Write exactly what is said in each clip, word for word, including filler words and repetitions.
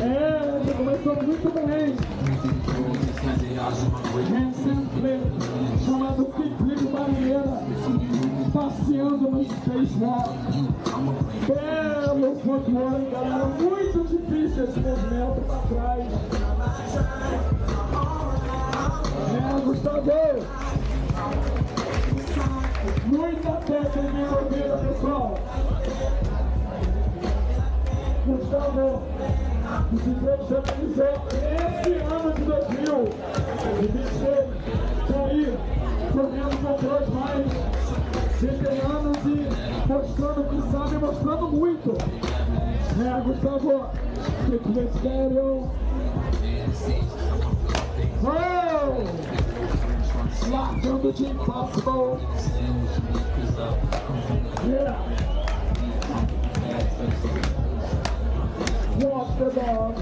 É, ele começou muito bem. Recente, chamado Felipe Barreira, passeando nos três lados. Belo controle, galera. Muito difícil esse movimento para trás. É, Gustavo! Muita técnica envolvida, pessoal. Gustavo, o Ciclone já realizou esse ano de dois mil e vinte e seis. Está aí, correndo para trás mais, desenhando e mostrando que sabe, mostrando muito. É, Gustavo, que comentário. Oh! Largando de impossible. Yeah. Walk the dog.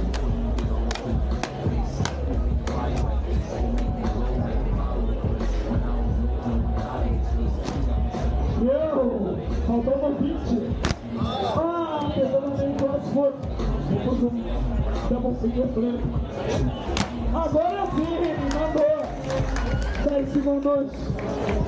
Yo, faltou uma vinte. Ah, pessoal, não tem crossfoot. Depois um double finger flip. Agora sim, mandou. dez segundos.